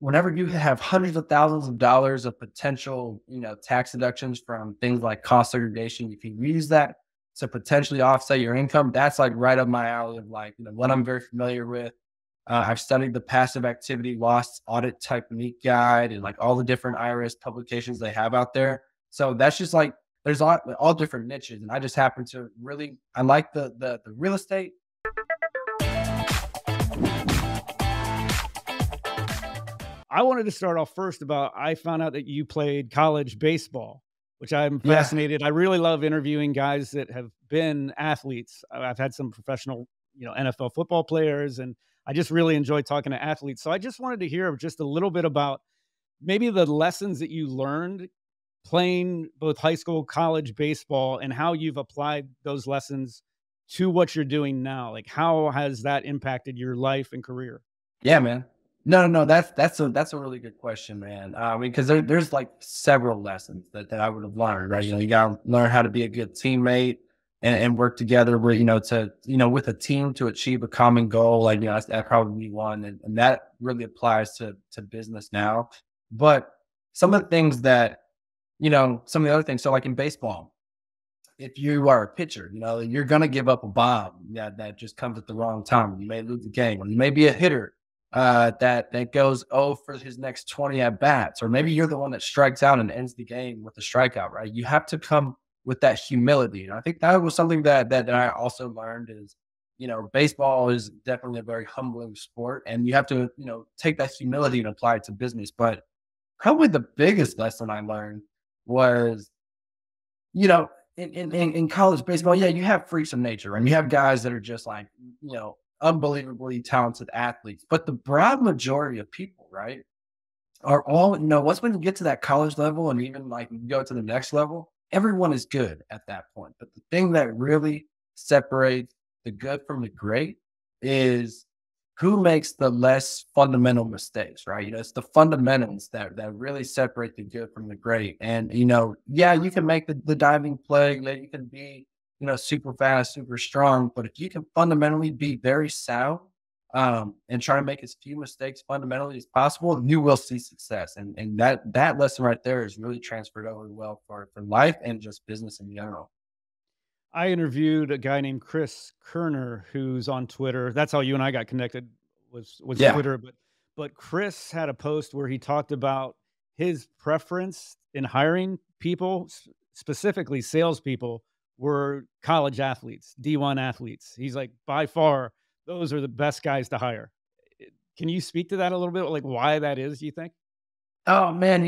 whenever you have hundreds of thousands of dollars of potential, tax deductions from things like cost segregation, if you use that to potentially offset your income, that's like right up my alley of like, what I'm very familiar with. I've studied the passive activity loss audit technique guide and like all the different IRS publications they have out there. So that's just like, there's all different niches. And I just happen to really, I like the real estate. I wanted to start off first about, I found out that you played college baseball, which I'm fascinated. Yeah. I really love interviewing guys that have been athletes. I've had some professional, NFL football players, and I just really enjoy talking to athletes. So I just wanted to hear just a little bit about maybe the lessons that you learned playing both high school, college baseball, and how you've applied those lessons to what you're doing now. Like, how has that impacted your life and career? Yeah, man. No. That's a really good question, man. I mean, because there's like several lessons that I would have learned, right? You gotta learn how to be a good teammate and work together with, with a team to achieve a common goal. Like, that probably be one. And that really applies to business now. But some of the things that, some of the other things, so like in baseball, if you are a pitcher, you're going to give up a bomb that just comes at the wrong time. You may lose the game, or you may be a hitter that goes 0 for his next 20 at bats, or maybe you're the one that strikes out and ends the game with a strikeout, right? You have to come with that humility. And I think that was something that I also learned is, baseball is definitely a very humbling sport, and you have to, take that humility and apply it to business. But probably the biggest lesson I learned was, in college baseball, you have freaks of nature, and you have guys that are just like, unbelievably talented athletes, but the broad majority of people, right, are all, once we get to that college level and even like go to the next level, everyone is good at that point. But the thing that really separates the good from the great is who makes the less fundamental mistakes, right? It's the fundamentals that really separate the good from the great. And, you can make the diving play, you can be, super fast, super strong. But if you can fundamentally be very sound and try to make as few mistakes fundamentally as possible, you will see success. And that lesson right there is really transferred over well for life and just business in general. I interviewed a guy named Chris Kerner, who's on Twitter. That's how you and I got connected, was Twitter. But Chris had a post where he talked about his preference in hiring people, specifically salespeople, were college athletes, D1 athletes. He's like, by far, those are the best guys to hire. Can you speak to that a little bit? Like, why that is, you think? Oh man,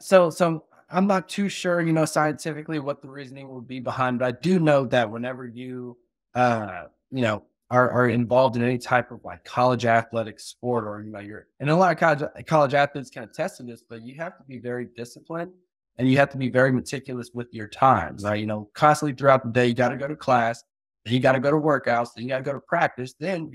so I'm not too sure, scientifically what the reasoning would be behind, but I do know that whenever you, are involved in any type of like college athletic sport, or, you're, and a lot of college athletes kind of tested this, but you have to be very disciplined. And you have to be very meticulous with your times, right? Constantly throughout the day, you got to go to class, then you got to go to workouts, then you got to go to practice. Then,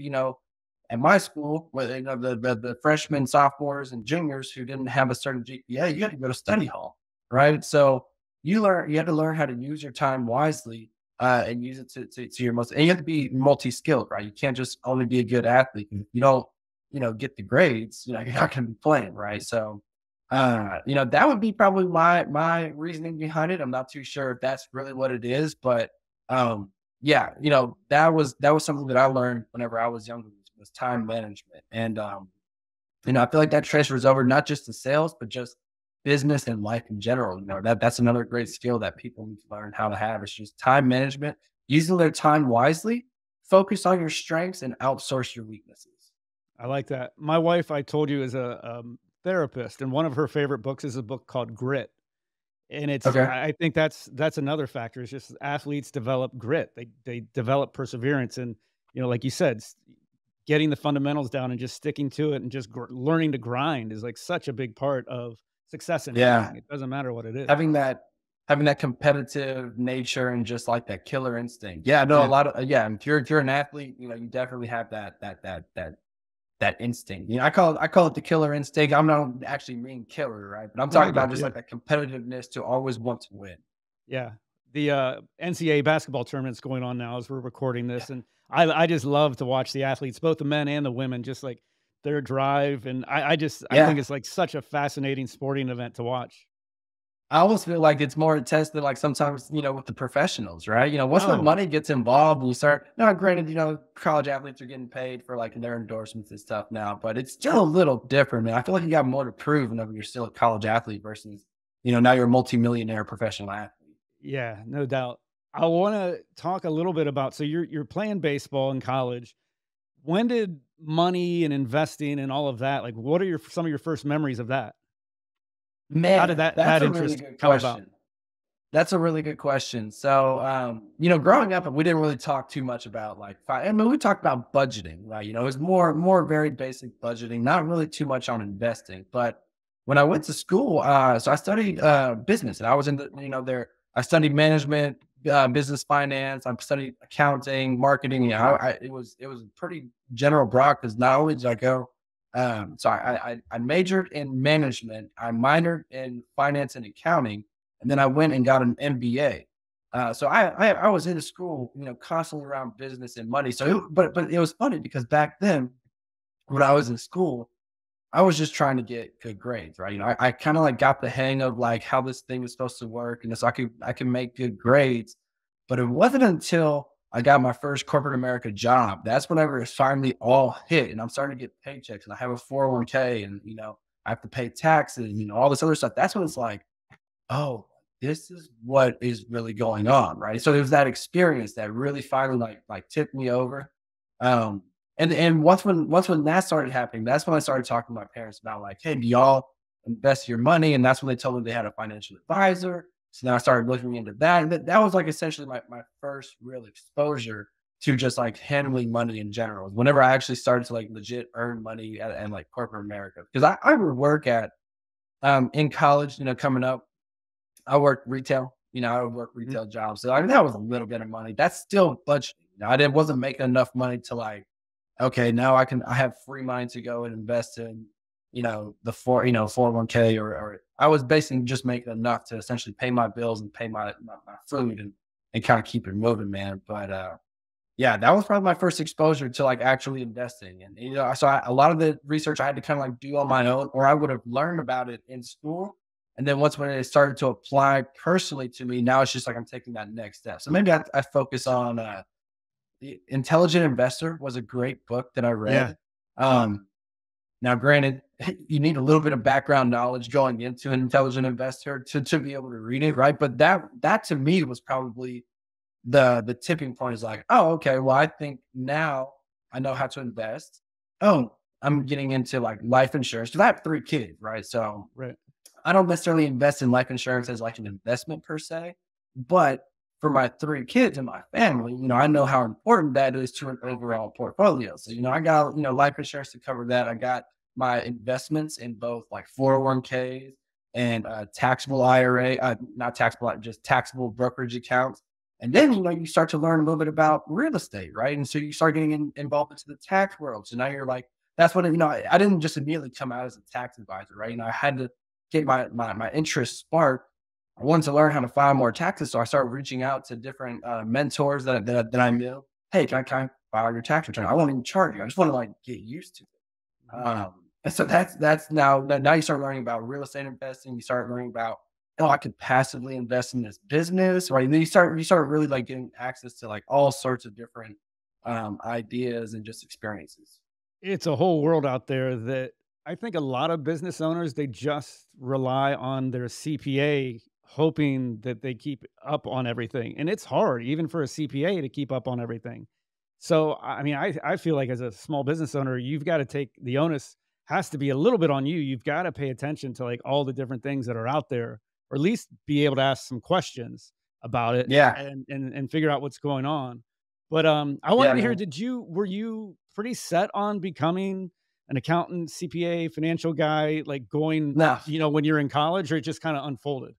at my school, where the freshmen, sophomores, and juniors who didn't have a certain GPA, you had to go to study hall, right? So you had to learn how to use your time wisely and use it to your most, and you have to be multi-skilled, right? You can't just only be a good athlete. If you don't, get the grades, you're not going to be playing, right? So that would be probably my reasoning behind it. I'm not too sure if that's really what it is, but, that was something that I learned whenever I was younger, was time management. And, I feel like that transfers over not just to sales, but just business and life in general. That's another great skill that people need to learn how to have. It's just time management, using their time wisely, focus on your strengths, and outsource your weaknesses. I like that. My wife, I told you, is a, therapist, and one of her favorite books is a book called Grit. And it's, okay, I think that's another factor. It's just athletes develop grit. They develop perseverance. And, like you said, getting the fundamentals down and just sticking to it and just learning to grind is like such a big part of success. In everything. It doesn't matter what it is. Having that competitive nature and just like that killer instinct. Yeah, no, a lot of, if you're an athlete, you definitely have that instinct. I call it the killer instinct. I'm not actually mean killer, right? But I'm talking about just like that competitiveness to always want to win. Yeah. The NCAA basketball tournament's going on now as we're recording this. And I just love to watch the athletes, both the men and the women, just like their drive. And I think it's like such a fascinating sporting event to watch. I always feel like it's more tested, like sometimes, you know, with the professionals, right? You know, once the money gets involved, we start, now granted, you know, college athletes are getting paid for like their endorsements and stuff now, but it's still a little different, man. I feel like you got more to prove whenever you're still a college athlete versus, you know, now you're a multimillionaire professional athlete. Yeah, no doubt. I want to talk a little bit about, so you're playing baseball in college. When did money and investing and all of that, like what are your, some of your first memories of that? Man, how did that interest come about? That's a really good question. So, you know, growing up, we didn't really talk too much about like, I mean, we talked about budgeting, right? You know, it was more very basic budgeting, not really too much on investing. But when I went to school, so I studied business, and I was in the, you know, there, I studied management, business finance, I studied accounting, marketing. You know, it was pretty general broad because not only did I go, So I majored in management, I minored in finance and accounting, and then I went and got an MBA. So I was in school, you know, constantly around business and money. So, but it was funny because back then when I was in school, I was just trying to get good grades, right? You know, I kind of like got the hang of like how this thing was supposed to work. And so I could make good grades, but it wasn't until I got my first corporate America job. That's whenever it finally all hit and I'm starting to get paychecks and I have a 401k and, you know, I have to pay taxes and, you know, all this other stuff. That's when it's like, oh, this is what is really going on. Right. So it was that experience that really finally like tipped me over. And once that started happening, that's when I started talking to my parents about like, hey, do y'all invest your money? And that's when they told me they had a financial advisor. So now I started looking into that. And that was like essentially my first real exposure to just like handling money in general. Whenever I actually started to like legit earn money and like corporate America, because I would work at, in college, you know, coming up, I worked retail, you know, I would work retail jobs. So I mean, that was a little bit of money. That's still budgeting. You know, wasn't making enough money to like, okay, now I have free money to go and invest in, you know, the 401k or I was basically just making enough to essentially pay my bills and pay my food and kind of keep it moving, man. But yeah, that was probably my first exposure to like actually investing. And, you know, so a lot of the research I had to kind of like do on my own, or I would have learned about it in school. And then when it started to apply personally to me, now it's just like I'm taking that next step. So maybe I focus on The Intelligent Investor was a great book that I read. Yeah. Now, granted, you need a little bit of background knowledge going into an intelligent investor to be able to read it, right? But that to me was probably the tipping point. Is like, oh, okay, well, I think now I know how to invest. Oh, I'm getting into like life insurance because I have 3 kids, right? So I don't necessarily invest in life insurance as like an investment per se, but for my 3 kids and my family, you know, I know how important that is to an overall portfolio. So, you know, I got, you know, life insurance to cover that. I got my investments in both like 401ks and taxable IRA, not taxable, just taxable brokerage accounts. And then, you know, you start to learn a little bit about real estate, right? And so you start getting involved into the tax world. So now you're like, that's what, you know, I didn't just immediately come out as a tax advisor, right? You know, I had to get my interest sparked. I wanted to learn how to file more taxes. So I started reaching out to different mentors that I knew. Hey, can I file your tax return? I won't even charge you. I just want to like get used to it. And so that's now you start learning about real estate investing. You start learning about, oh, I could passively invest in this business, right? And then you start really like getting access to like all sorts of different ideas and just experiences. It's a whole world out there that I think a lot of business owners, they just rely on their CPA hoping that they keep up on everything. And it's hard even for a CPA to keep up on everything. So, I mean, I feel like as a small business owner, you've got to take the onus has to be a little bit on you. You've got to pay attention to like all the different things that are out there, or at least be able to ask some questions about it. Yeah. And figure out what's going on. But I wanted to hear, were you pretty set on becoming an accountant, CPA, financial guy, like going, you know, when you're in college, or it just kind of unfolded?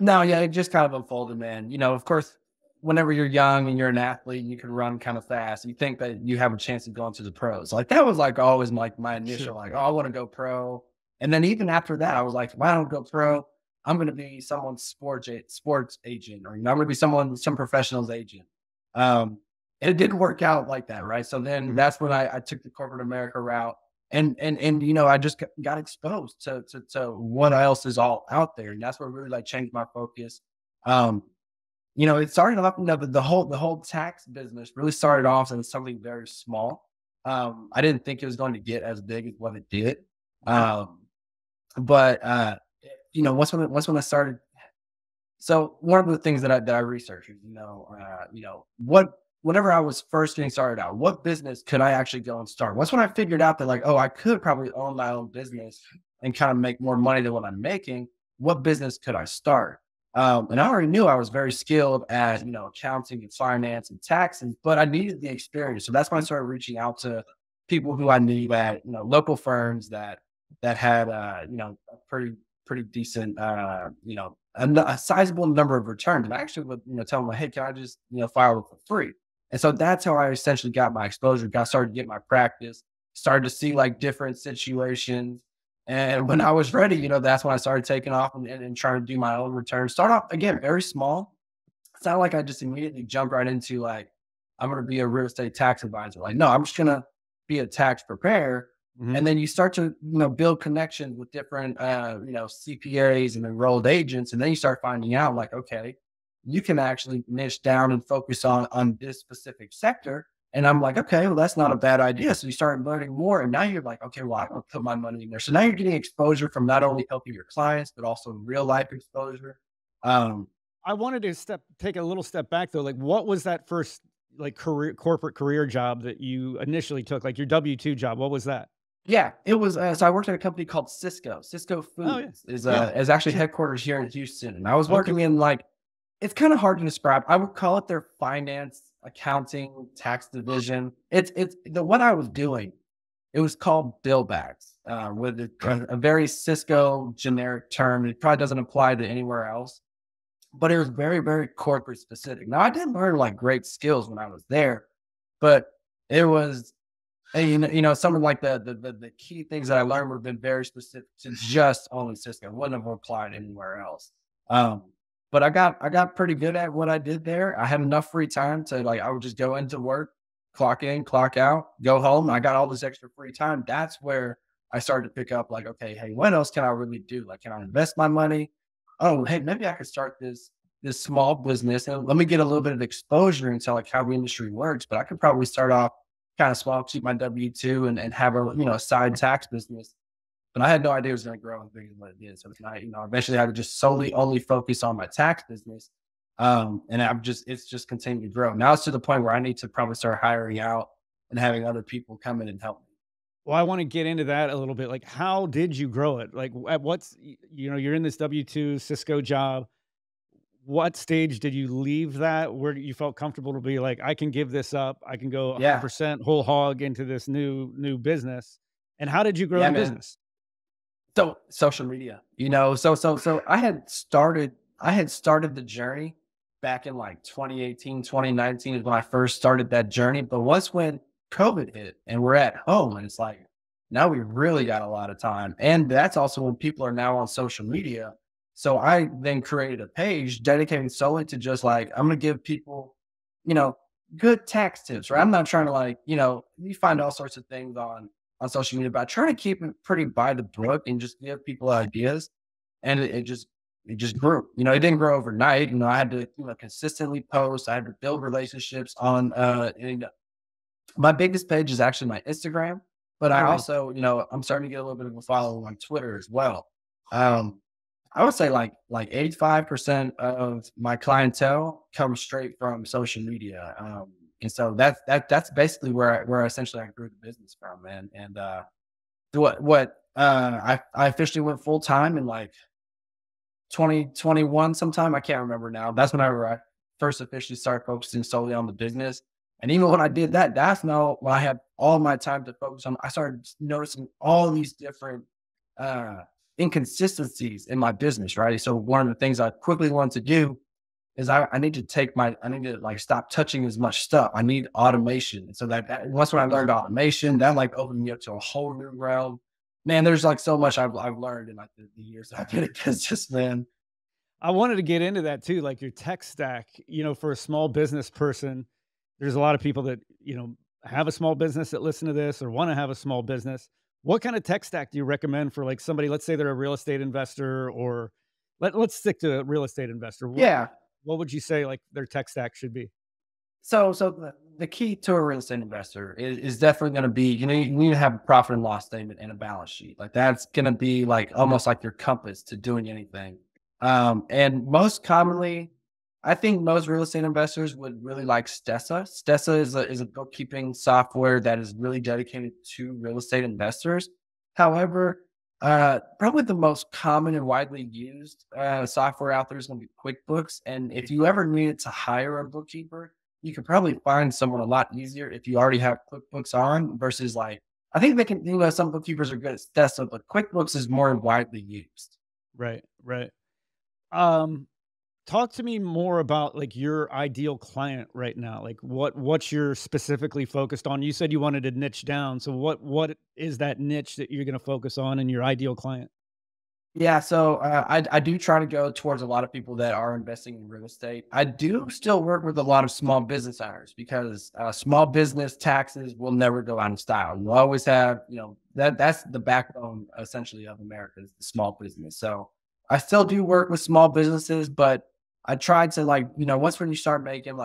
No, yeah, it just kind of unfolded, man. You know, of course, whenever you're young and you're an athlete, you can run kind of fast. You think that you have a chance of going to the pros. Like that was like always like my initial, like, oh, I want to go pro. And then even after that, I was like, well, I don't go pro. I'm going to be someone's sports agent, or, you know, I'm going to be some professional's agent. And it didn't work out like that, right? So then that's when I took the corporate America route. And you know, I just got exposed to what else is all out there, and that's what really like changed my focus. You know, it started off, you know, the whole tax business really started off as something very small. I didn't think it was going to get as big as what it did. You know, once when I started, so one of the things that I researched, whenever I was first getting started out, what business could I actually go and start? Once when I figured out that like, oh, I could probably own my own business and kind of make more money than what I'm making, what business could I start? And I already knew I was very skilled at, you know, accounting and finance and taxes, but I needed the experience. So that's when I started reaching out to people who I knew at, you know, local firms that had, you know, a pretty decent, you know, a sizable number of returns. And I actually would, you know, tell them, hey, can I just, you know, file it for free? And so that's how I essentially got my exposure, started to get my practice, started to see like different situations. And when I was ready, you know, that's when I started taking off and trying to do my own return. Start off, again, very small. It's not like I just immediately jumped right into like, I'm going to be a real estate tax advisor. Like, no, I'm just going to be a tax preparer. Mm-hmm. And then you start to, you know, build connections with different, you know, CPAs and enrolled agents. And then you start finding out like, okay, you can actually niche down and focus on this specific sector. And I'm like, okay, well, that's not a bad idea. So you start learning more. And now you're like, okay, well, I don't put my money in there. So now you're getting exposure from not only helping your clients, but also real life exposure. I wanted to take a little step back though. Like, what was that first like corporate career job that you initially took, like your W2 job? What was that? Yeah, it was. So I worked at a company called Sysco. Sysco Foods is actually headquarters here in Houston. And I was working in like, it's kind of hard to describe. I would call it their finance, accounting, tax division. What I was doing, it was called bill backs, with a very Sysco generic term. It probably doesn't apply to anywhere else, but it was very, very corporate specific. Now I didn't learn like great skills when I was there, but it was, you know, some of like the key things that I learned would have been very specific to just only Sysco. It wouldn't have applied anywhere else. But I got pretty good at what I did there. I had enough free time to like, I would just go into work, clock in, clock out, go home. I got all this extra free time. That's where I started to pick up like, okay, hey, what else can I really do? Like, can I invest my money? Oh, hey, maybe I could start this small business and let me get a little bit of exposure into like how the industry works. But I could probably start off kind of small, keep my W-2 and have a, you know, side tax business. But I had no idea it was going to grow as big as what it did. So you know, eventually I had to just solely only focus on my tax business. And it's just continued to grow. Now it's to the point where I need to probably start hiring out and having other people come in and help me. Well, I want to get into that a little bit. Like, how did you grow it? Like, at what's, you know, you're in this W2 Sysco job. What stage did you leave that? Where you felt comfortable to be like, I can give this up. I can go 100% whole hog into this new business. And how did you grow the business? So social media, you know, so I had started the journey back in like 2018, 2019 is when I first started that journey. But once when COVID hit and we're at home and it's like, now we really got a lot of time. And that's also when people are now on social media. So I then created a page dedicated solely to just like, I'm going to give people, you know, good tax tips, right? I'm not trying to like, you know, you find all sorts of things on social media, but I try to keep it pretty by the book and just give people ideas. And it just grew. You know, it didn't grow overnight. You know, I had to, you know, consistently post. I had to build relationships on, my biggest page is actually my Instagram, but I also, you know, I'm starting to get a little bit of a follow on Twitter as well. I would say like 85% of my clientele comes straight from social media. And so that's basically where essentially I grew the business from, and I officially went full time in like 2021 sometime. I can't remember now. That's whenever I first officially started focusing solely on the business. And even when I did that, that's now when I had all my time to focus on. I started noticing all these different inconsistencies in my business, right? So one of the things I quickly wanted to do is I need to stop touching as much stuff. I need automation. So that once when I learned automation, that like opened me up to a whole new realm. Man, there's like so much I've learned in like the years I've been in business, man. I wanted to get into that too, like your tech stack. You know, for a small business person, there's a lot of people that, you know, have a small business that listen to this or want to have a small business. What kind of tech stack do you recommend for like somebody, let's say they're a real estate investor, or let's stick to a real estate investor. What would you say like their tech stack should be? So the key to a real estate investor is definitely going to be, you need to have a profit and loss statement and a balance sheet. Like that's going to be like almost like your compass to doing anything. And most commonly, I think most real estate investors would really like Stessa. Stessa is a bookkeeping software that is really dedicated to real estate investors. However, probably the most common and widely used software out there is going to be QuickBooks. And if you ever needed to hire a bookkeeper, you could probably find someone a lot easier if you already have QuickBooks on versus like, I think they can, some bookkeepers are good at Stessa, but QuickBooks is more widely used. Right. Talk to me more about like your ideal client right now. Like what you're specifically focused on. You said you wanted to niche down. So what is that niche that you're going to focus on in your ideal client? Yeah. So I do try to go towards a lot of people that are investing in real estate. I do still work with a lot of small business owners because small business taxes will never go out of style. You always have, that's the backbone essentially of America is the small business. So I still do work with small businesses, but I tried to once when you start making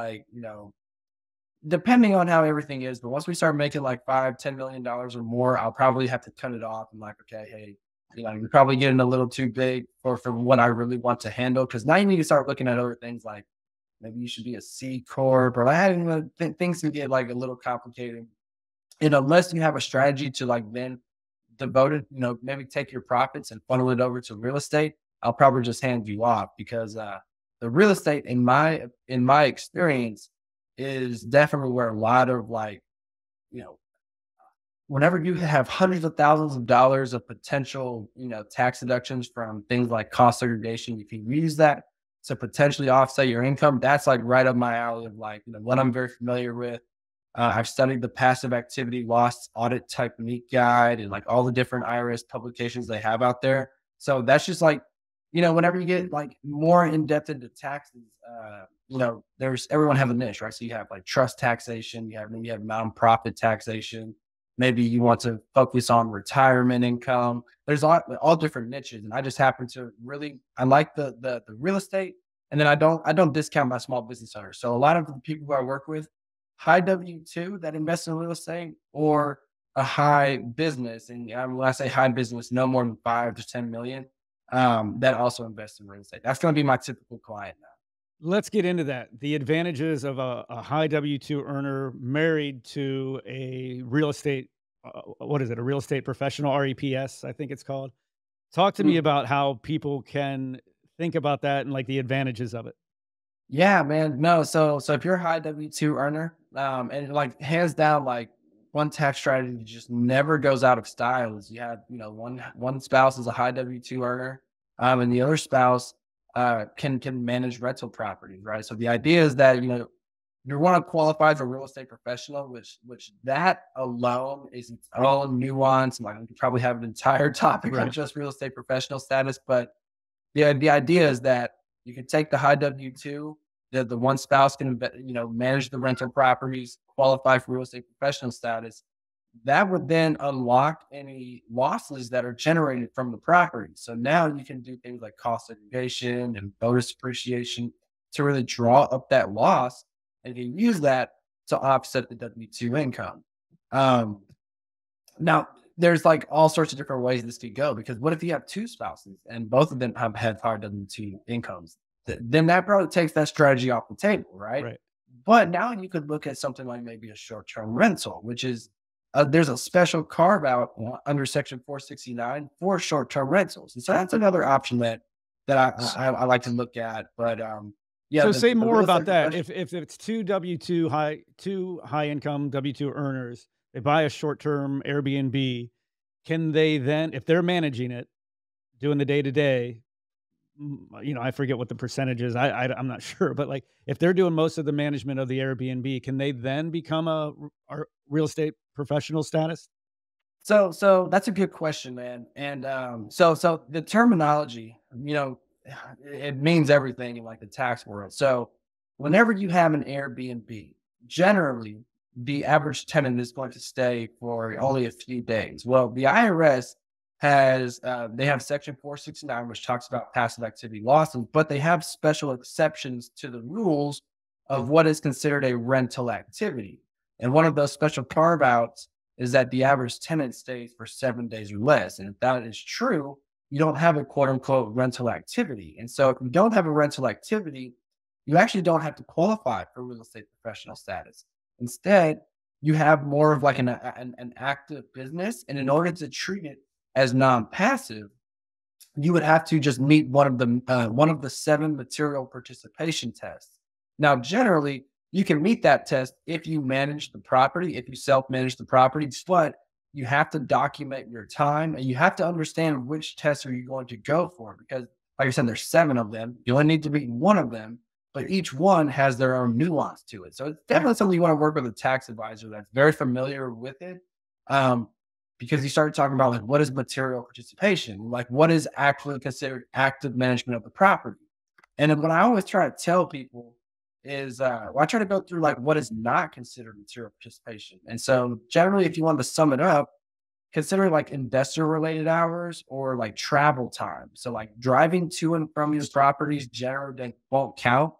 depending on how everything is, but once we start making like $5, $10 million or more, I'll probably have to cut it off and like, okay, hey, you're probably getting a little too big for what I really want to handle. Cause now you need to start looking at other things like maybe you should be a C Corp or things can get like a little complicated. And unless you have a strategy to like then devote it, maybe take your profits and funnel it over to real estate, I'll probably just hand you off because the real estate in my experience is definitely where a lot of whenever you have hundreds of thousands of dollars of potential, tax deductions from things like cost segregation, if you use that to potentially offset your income, that's like right up my alley of what I'm very familiar with. I've studied the passive activity loss audit technique guide and like all the different IRS publications they have out there. So that's just like, whenever you get like more in depth into taxes, everyone have a niche, right? So you have like trust taxation, you have nonprofit taxation. Maybe you want to focus on retirement income. There's all different niches. And I just happen to really, I like the real estate. And then I don't discount my small business owners. So a lot of the people who I work with, high W2 that invest in real estate or a high business. And when I say high business, no more than 5 to 10 million that also invest in real estate. That's going to be my typical client now. Let's get into that. The advantages of a high W-2 earner married to a real estate, a real estate professional, REPS, I think it's called. Talk to me about how people can think about that and like the advantages of it. Yeah, man. No. So if you're a high W-2 earner, and like hands down, like one tax strategy that just never goes out of style is you have, one spouse is a high W-2 earner, and the other spouse can manage rental properties, right? So the idea is that, you want to qualify as a real estate professional, which that alone is its own nuance. Like we could probably have an entire topic on just real estate professional status, but the idea is that you can take the high W-2, the one spouse can, manage the rental properties, qualify for real estate professional status. That would then unlock any losses that are generated from the property. So now you can do things like cost segregation and bonus depreciation to really draw up that loss and you use that to offset the W-2 income. Now, there's like all sorts of different ways this could go because what if you have two spouses and both of them have high W-2 incomes? Then that probably takes that strategy off the table, right? But now you could look at something like maybe a short-term rental, which is, there's a special carve out under Section 469 for short-term rentals. And so that's another option that I like to look at. But yeah. So say more about that. If it's two high income W-2 earners, they buy a short-term Airbnb, can they then, if they're managing it, doing the day-to-day, I forget what the percentage is. I'm not sure, but like if they're doing most of the management of the Airbnb, can they then become a real estate professional status? So that's a good question, man. And so the terminology, it means everything in like the tax world. So whenever you have an Airbnb, generally the average tenant is going to stay for only a few days. Well, the IRS has, they have section 469, which talks about passive activity losses, but they have special exceptions to the rules of what is considered a rental activity. And one of those special carve-outs is that the average tenant stays for 7 days or less. And if that is true, you don't have a quote unquote rental activity. And so if you don't have a rental activity, you actually don't have to qualify for real estate professional status. Instead, you have more of like an active business. And in order to treat it as non-passive, you would have to just meet one of the seven material participation tests. Now, generally, you can meet that test if you manage the property, if you self-manage the property, but you have to document your time and you have to understand which tests are you going to go for, because like I said, there's seven of them. You only need to meet one of them, but each one has their own nuance to it. So it's definitely something you want to work with a tax advisor that's very familiar with it. Because you started talking about like, what is material participation? Like what is actually considered active management of the property? And what I always try to tell people is I try to go through like what is not considered material participation. And so generally, if you want to sum it up, consider like investor related hours or like travel time. So like driving to and from your properties generally won't count.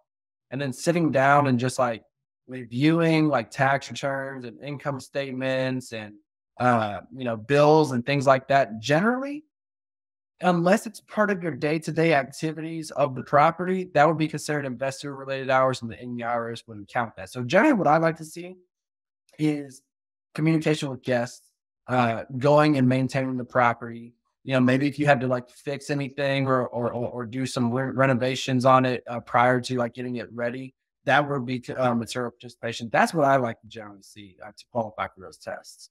And then sitting down and just like reviewing like tax returns and income statements and bills and things like that, generally, unless it's part of your day-to-day activities of the property, that would be considered investor-related hours, and the in-hours wouldn't count that. So generally, what I like to see is communication with guests, going and maintaining the property. You know, maybe if you had to like fix anything or do some renovations on it prior to like getting it ready, that would be material participation. That's what I like to generally see to qualify for those tests.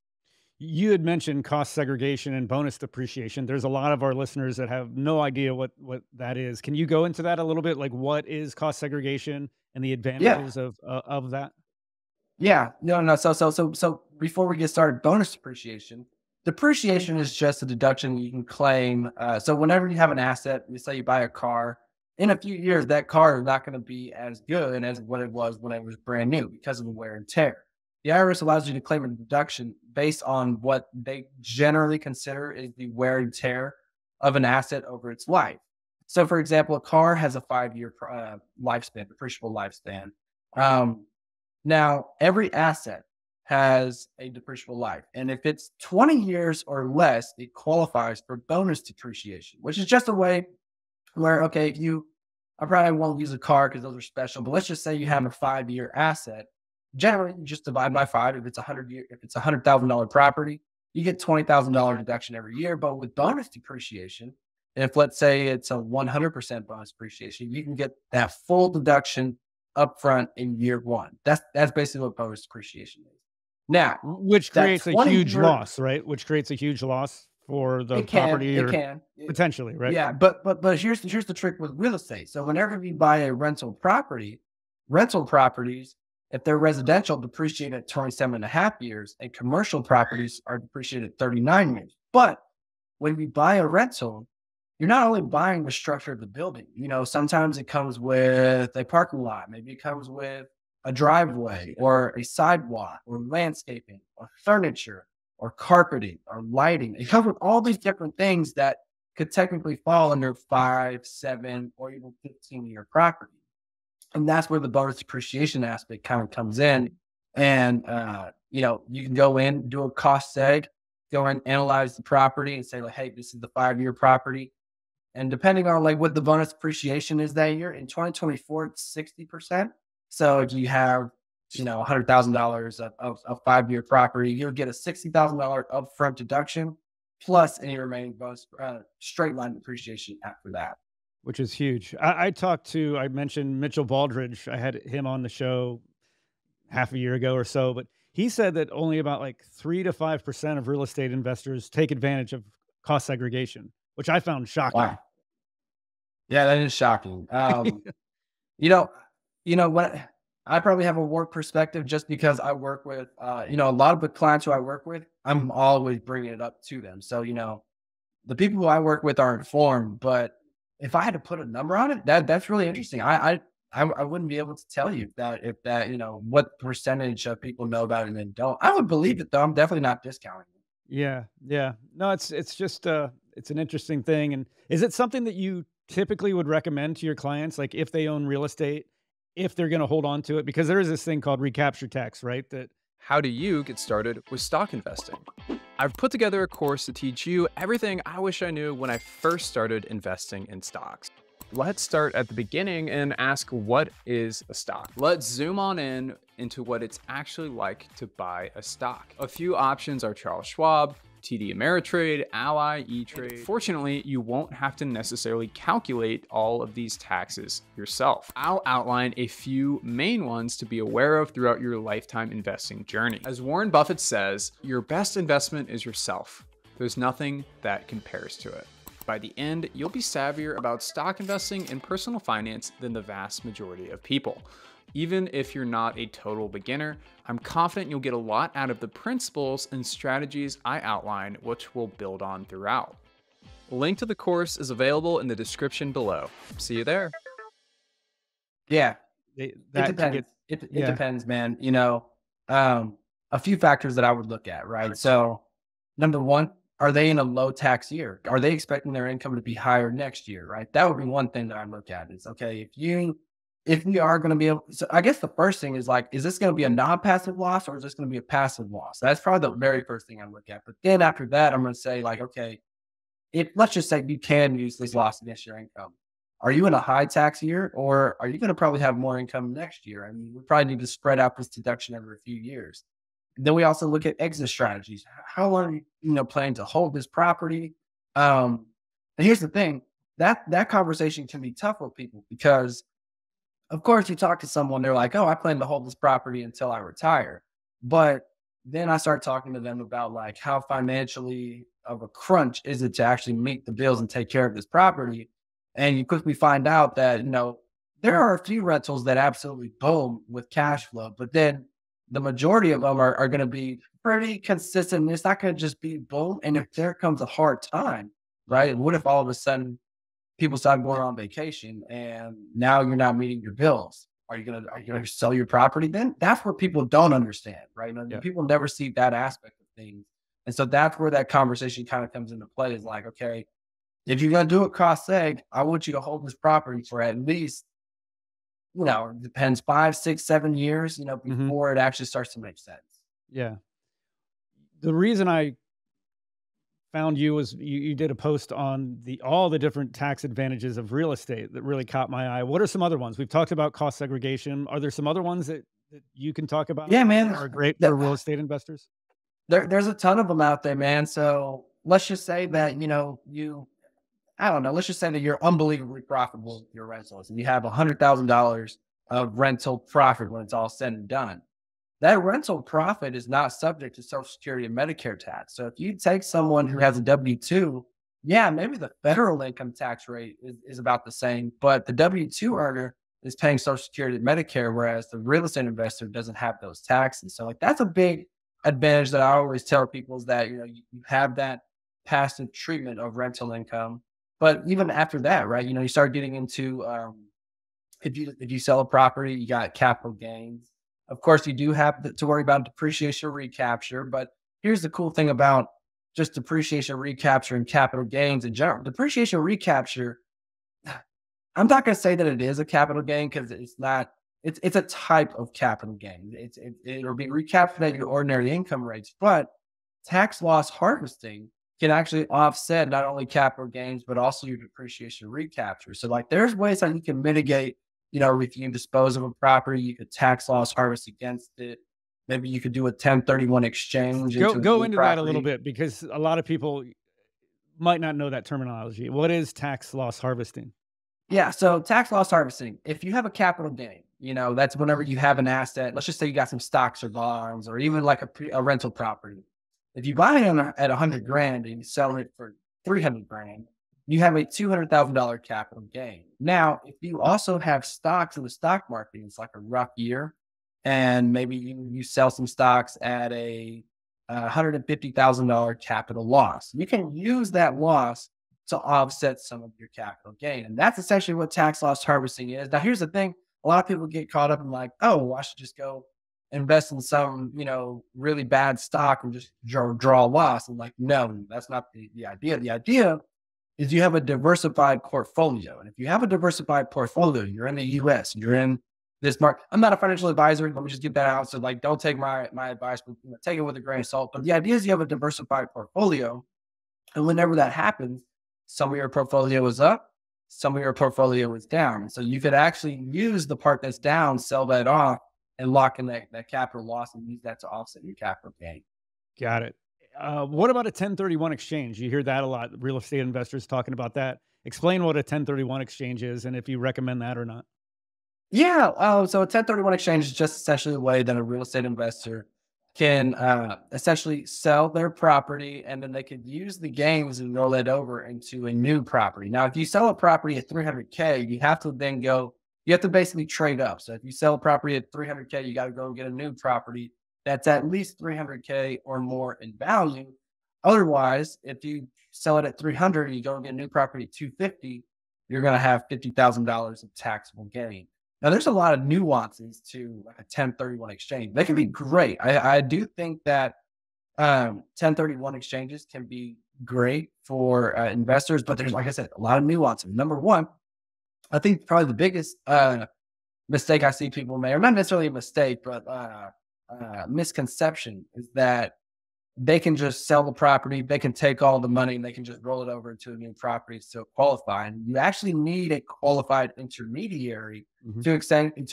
You had mentioned cost segregation and bonus depreciation. There's a lot of our listeners that have no idea what that is. Can you go into that a little bit? Like what is cost segregation and the advantages of that? Yeah, no. So before we get started, bonus depreciation. Depreciation is just a deduction you can claim. So whenever you have an asset, let's say you buy a car, in a few years, that car is not going to be as good as what it was when it was brand new because of the wear and tear. The IRS allows you to claim a deduction based on what they generally consider is the wear and tear of an asset over its life. So, for example, a car has a 5-year lifespan, depreciable lifespan. Now, every asset has a depreciable life. And if it's 20 years or less, it qualifies for bonus depreciation, which is just a way where, okay, I probably won't use a car because those are special, but let's just say you have a 5-year asset. Generally, you just divide by 5. If it's a $100,000 property, you get $20,000 deduction every year. But with bonus depreciation, if let's say it's a 100% bonus depreciation, you can get that full deduction upfront in year one. That's basically what bonus depreciation is. Now, which creates a huge loss, right? Which creates a huge loss for the property, potentially, right? Yeah, but here's the trick with real estate. So whenever you buy a rental property, rental properties, if they're residential, depreciate at 27.5 years, and commercial properties are depreciated at 39 years. But when you buy a rental, you're not only buying the structure of the building. You know, sometimes it comes with a parking lot. Maybe it comes with a driveway or a sidewalk or landscaping or furniture or carpeting or lighting. It comes with all these different things that could technically fall under 5, 7, or even 15-year property. And that's where the bonus depreciation aspect kind of comes in. And, you can go in, do a cost seg, go in, analyze the property and say, like, hey, this is the 5-year property. And depending on like what the bonus depreciation is that year, in 2024, it's 60%. So if you have, $100,000 of 5-year property, you'll get a $60,000 upfront deduction plus any remaining bonus straight line depreciation after that. Which is huge. I mentioned Mitchell Baldridge. I had him on the show half a year ago or so, but he said that only about like 3 to 5% of real estate investors take advantage of cost segregation, which I found shocking. Wow. Yeah, that is shocking. When I probably have a warped perspective just because I work with, a lot of the clients who I work with, I'm always bringing it up to them. So, the people who I work with are informed, but if I had to put a number on it, that's really interesting. I I wouldn't be able to tell you if that, you know, what percentage of people know about it and then don't. I would believe it though. I'm definitely not discounting it. Yeah. Yeah. No, it's just, it's an interesting thing. And is it something that you typically would recommend to your clients? Like if they own real estate, if they're going to hold on to it, because there is this thing called recapture tax, right? That how do you get started with stock investing? I've put together a course to teach you everything I wish I knew when I first started investing in stocks. Let's start at the beginning and ask, what is a stock? Let's zoom on in into what it's actually like to buy a stock. A few options are Charles Schwab, TD Ameritrade, Ally, E-Trade. Fortunately, you won't have to necessarily calculate all of these taxes yourself. I'll outline a few main ones to be aware of throughout your lifetime investing journey. As Warren Buffett says, your best investment is yourself. There's nothing that compares to it. By the end, you'll be savvier about stock investing and personal finance than the vast majority of people. Even if you're not a total beginner, I'm confident you'll get a lot out of the principles and strategies I outline, which we'll build on throughout. A link to the course is available in the description below. See you there. Yeah, it depends, man. You know, a few factors that I would look at, right? So number one, are they in a low tax year? Are they expecting their income to be higher next year, right? That would be one thing that I look at is, okay, if you are going to be able, so I guess the first thing is like, is this going to be a non-passive loss or is this going to be a passive loss? That's probably the very first thing I look at. But then after that, I'm going to say like, okay, let's just say you can use this loss against your income. Are you in a high tax year or are you going to probably have more income next year? I mean, we probably need to spread out this deduction over a few years. Then we also look at exit strategies. How long are you, planning to hold this property? And here's the thing, that conversation can be tough with people because, of course, you talk to someone, they're like, oh, I plan to hold this property until I retire. But then I start talking to them about like how financially of a crunch is it to actually meet the bills and take care of this property. And you quickly find out that, there are a few rentals that absolutely boom with cash flow, but then the majority of them are going to be pretty consistent. It's not going to just be boom. And if there comes a hard time, right? What if all of a sudden people start going on vacation and now you're not meeting your bills? Are you going to sell your property then? That's where people don't understand, right? People never see that aspect of things. And so that's where that conversation kind of comes into play is like, okay, if you're going to do a cost seg, I want you to hold this property for at least, it depends, 5, 6, 7 years, before it actually starts to make sense. Yeah. The reason I found you was you did a post on all the different tax advantages of real estate that really caught my eye. What are some other ones? We've talked about cost segregation. Are there some other ones that you can talk about? Yeah, man. Are great for real estate investors? There's a ton of them out there, man. So let's just say that, let's just say that you're unbelievably profitable with your rentals and you have $100,000 of rental profit when it's all said and done. That rental profit is not subject to Social Security and Medicare tax. So if you take someone who has a W-2, yeah, maybe the federal income tax rate is about the same, but the W-2 earner is paying Social Security and Medicare, whereas the real estate investor doesn't have those taxes. So like that's a big advantage that I always tell people is that, you have that passive treatment of rental income. But even after that, right, you start getting into, if you sell a property, you got capital gains. Of course, you do have to worry about depreciation recapture. But here's the cool thing about just depreciation recapture and capital gains in general. Depreciation recapture, I'm not going to say that it is a capital gain because it's not. It's a type of capital gain. It'll be recaptured at your ordinary income rates. But tax loss harvesting can actually offset not only capital gains, but also your depreciation recapture. So like there's ways that you can mitigate, if you dispose of a property, you could tax loss harvest against it. Maybe you could do a 1031 exchange. Go into that a little bit because a lot of people might not know that terminology. What is tax loss harvesting? Yeah. So tax loss harvesting, if you have a capital gain, that's whenever you have an asset, let's just say you got some stocks or bonds or even like a rental property. If you buy it at $100,000 and you sell it for $300,000, you have a $200,000 capital gain. Now, if you also have stocks in the stock market, it's like a rough year, and maybe you sell some stocks at a $150,000 capital loss. You can use that loss to offset some of your capital gain. And that's essentially what tax loss harvesting is. Now, here's the thing. a lot of people get caught up in like, oh, I should just go invest in some, you know, really bad stock and just draw a loss. And like, no, that's not the idea. The idea is you have a diversified portfolio. And if you have a diversified portfolio, you're in the US, you're in this market. I'm not a financial advisor. Let me just get that out. So like, don't take my advice, but take it with a grain of salt. But the idea is you have a diversified portfolio. And whenever that happens, some of your portfolio is up, some of your portfolio is down. So you could actually use the part that's down, sell that off, and lock in that capital loss and use that to offset your capital gain. Got it. What about a 1031 exchange? You hear that a lot. Real estate investors talking about that. Explain what a 1031 exchange is and if you recommend that or not. Yeah. So a 1031 exchange is just essentially a way that a real estate investor can essentially sell their property, and then they could use the gains and roll it over into a new property. Now, if you sell a property at 300K, you have to then go, you have to basically trade up. So if you sell a property at 300K, you got to go and get a new property that's at least 300K or more in value. Otherwise, if you sell it at 300 and you go and get a new property at 250, you're going to have $50,000 of taxable gain. Now, there's a lot of nuances to a 1031 exchange. They can be great. I do think that 1031 exchanges can be great for investors, but there's, like I said, a lot of nuances. Number one, I think probably the biggest mistake I see people make, or not necessarily a mistake, but misconception, is that they can just sell the property, they can take all the money, and they can just roll it over into a new property to qualify. And you actually need a qualified intermediary to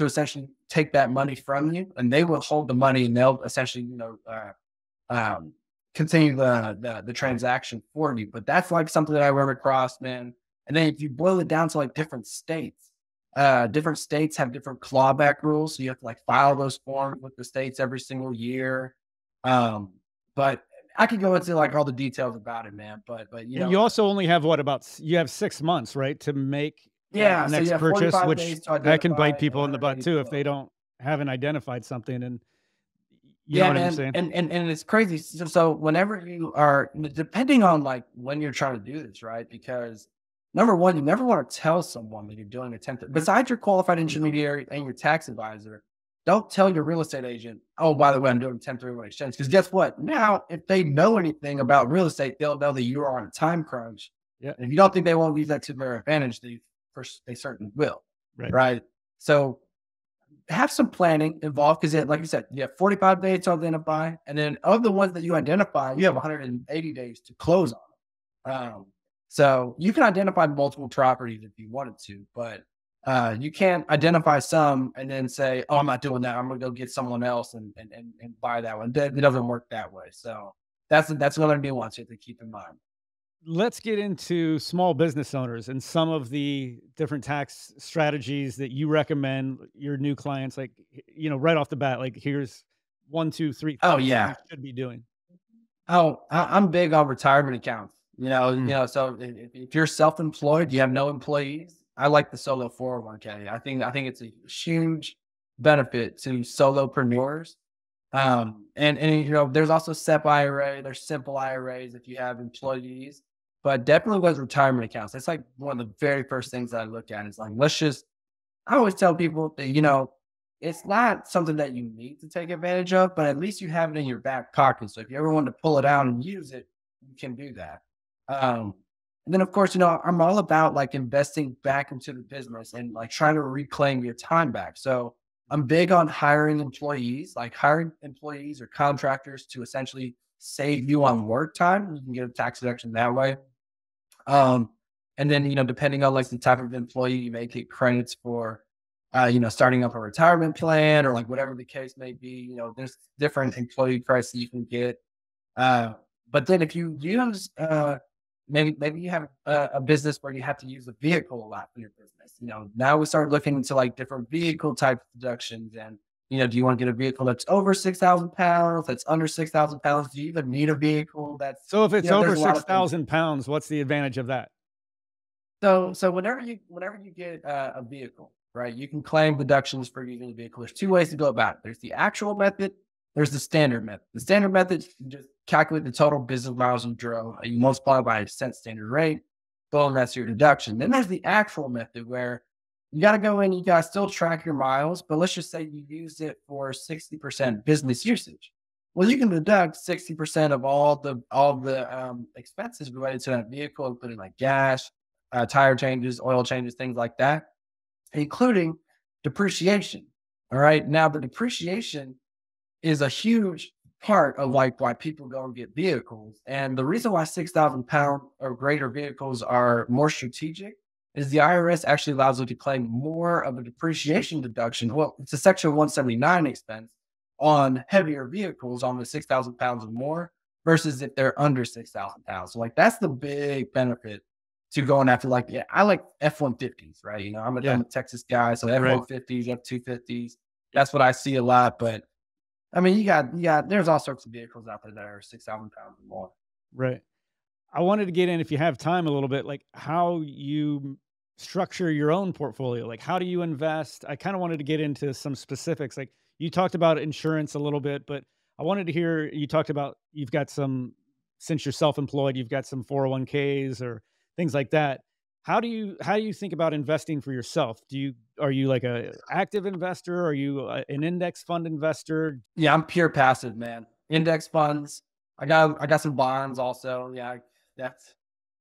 essentially take that money from you, and they will hold the money, and they'll essentially, you know, continue the transaction for you. But that's like something that I run across, man. And then if you boil it down to like different states have different clawback rules, so you have to like file those forms with the states every single year. But I could go into like all the details about it, man. But you know, you also only have you have 6 months, right, to make the next purchase, which that can bite people in the butt too if they don't haven't identified something. And you know what I'm saying? And it's crazy. So whenever you are, depending on like when you're trying to do this, right? Because number one, you never want to tell someone that you're doing a 1031. Besides your qualified intermediary and your tax advisor, don't tell your real estate agent, oh, by the way, I'm doing 1031 exchange. Because guess what? Now, if they know anything about real estate, they'll know that you are on a time crunch. Yeah. And if you don't think they won't use that to their advantage, they certainly will. Right. Right. So have some planning involved, because like you said, you have 45 days to identify. And then of the ones that you identify, you have 180 days to close on them. So you can identify multiple properties if you wanted to, but you can't identify some and then say, oh, I'm not doing that, I'm going to go get someone else and buy that one. It doesn't work that way. So that's another nuance you have to keep in mind. Let's get into small business owners and some of the different tax strategies that you recommend your new clients, like, you know, right off the bat, like here's 1, 2, 3. Oh, yeah. You should be doing. Oh, I'm big on retirement accounts, you know, so if you're self-employed, you have no employees, I like the solo 401k. I think it's a huge benefit to solopreneurs. And you know, there's also SEP IRA, there's simple IRAs if you have employees, but definitely with retirement accounts, that's like one of the very first things that I look at is like, I always tell people that, you know, it's not something that you need to take advantage of, but at least you have it in your back pocket. So if you ever want to pull it out and use it, you can do that. And then, of course, you know, I'm all about like investing back into the business and like trying to reclaim your time back. So I'm big on hiring employees, like hiring employees or contractors to essentially save you on work time. You can get a tax deduction that way. And then, you know, depending on like the type of employee, you may get credits for, you know, starting up a retirement plan or like whatever the case may be. You know, there's different employee credits that you can get. But then if you use, Maybe you have a business where you have to use a vehicle a lot for your business. You know, now we start looking into like different vehicle type deductions and, you know, do you want to get a vehicle that's over 6,000 pounds, that's under 6,000 pounds? Do you even need a vehicle that's... So if it's, you know, over 6,000 pounds, what's the advantage of that? So whenever you get a vehicle, right, you can claim deductions for using the vehicle. There's two ways to go about it. There's the actual method. There's the standard method. The standard method, you just calculate the total business miles you drove, and you multiply by a cent standard rate. Boom, that's your deduction. Then there's the actual method where you got to go in, you got to still track your miles, but let's just say you used it for 60% business usage. Well, you can deduct 60% of all the expenses related to that vehicle, including like gas, tire changes, oil changes, things like that, including depreciation. All right. Now the depreciation is a huge part of like why people go and get vehicles. And the reason why 6,000 pound or greater vehicles are more strategic is the IRS actually allows you to claim more of a depreciation deduction. Well, it's a section 179 expense on heavier vehicles on the 6,000 pounds or more versus if they're under 6,000 pounds. So like, that's the big benefit to going after like, yeah, I like F-150s, right? You know, I'm a Texas guy, so F-150s, F-250s, that's what I see a lot. But I mean, you got, there's all sorts of vehicles out there that are 6,000 pounds or more. Right. I wanted to get in, if you have time a little bit, like how you structure your own portfolio. Like, how do you invest? I kind of wanted to get into some specifics. Like you talked about insurance a little bit, but I wanted to hear, you talked about, you've got some, since you're self-employed, you've got some 401ks or things like that. How do you think about investing for yourself? Are you like a active investor? Are you an index fund investor? Yeah, I'm pure passive, man. Index funds. I got some bonds also. Yeah,